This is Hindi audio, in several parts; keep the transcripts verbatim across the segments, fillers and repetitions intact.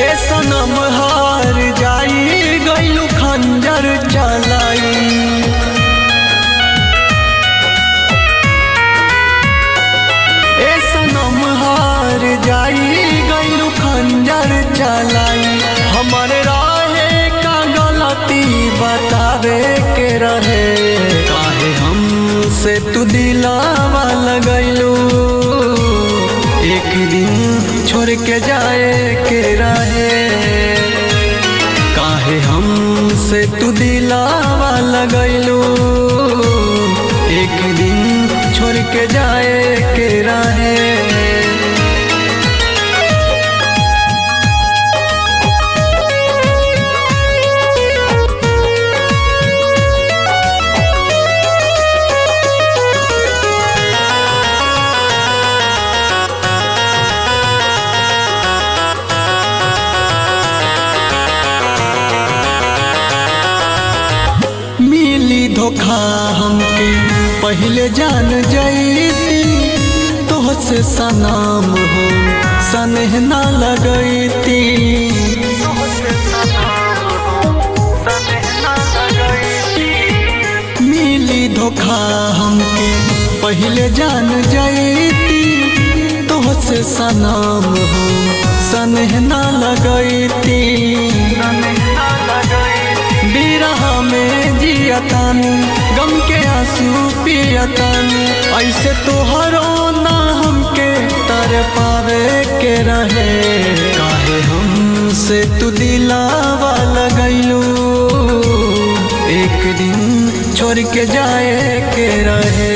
ए सनम हार जाई गइलू खंजर चलाई। ए सनम हार जाई गइलू खंजर चलाई। हमारे राहे का गलती बतावे के रहे, काहे हमसे तू दिलावा लगइलू। एक दिन छोड़ के जाए के रहे, काहे हमसे तू दिलावा लगइलू। एक दिन छोड़ के जाए के रहे। धोखा हमके पहले जान जईती, तोहसे सनम हो सनह ना लगईती। मिली धोखा हमके पहले जान जईती, तोहसे सनम हो सनह ना लगईती। बिरह में जियतानी गम के आंसू पियतानी, ऐसे तोहरो ना हमके तर पावे के रहे। काहे हमसे तू दिलावा लगइलू, एक दिन छोड़ के जाए के रहे।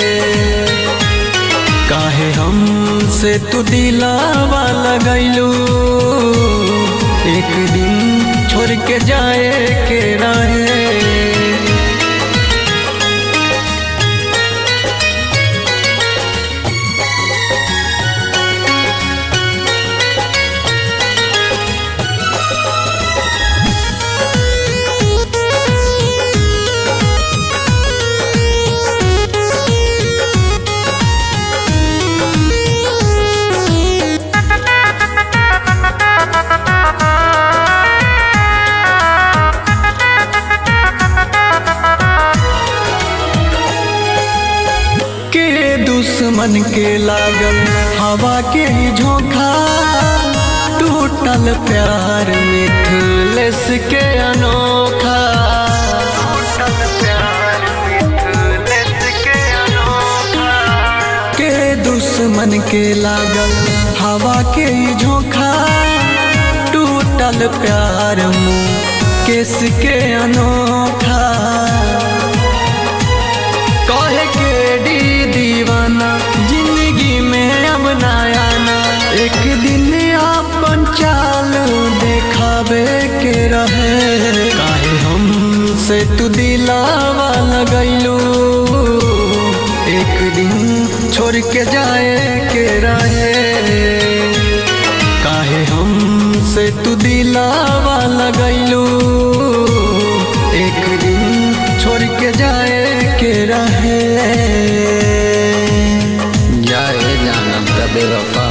काहे हमसे तू दिलावा लगइलू, एक दिन छोड़ के जाए के रहे। मन के लागल हवा के ही झोंका, टूटल प्यार मिथिलेश के अनोखा। टूटल प्यार मिथिलेश के अनोखा, के दुश्मन के लागल हवा के ही झोंका, टूटल प्यार मिथिलेश के अनोखा। कहे के डी दीवाना जिंदगी में अब नया ना, एक दिन अपन चाल देखावे के रहे। काहे हमसे तू दिलावा लगइलू, एक दिन छोड़ के जाए के रहे। काहे हमसे तू दिलावा लगइलू, एक दिन छोड़ के जाए के रहे। जाए जानम तबे वफा।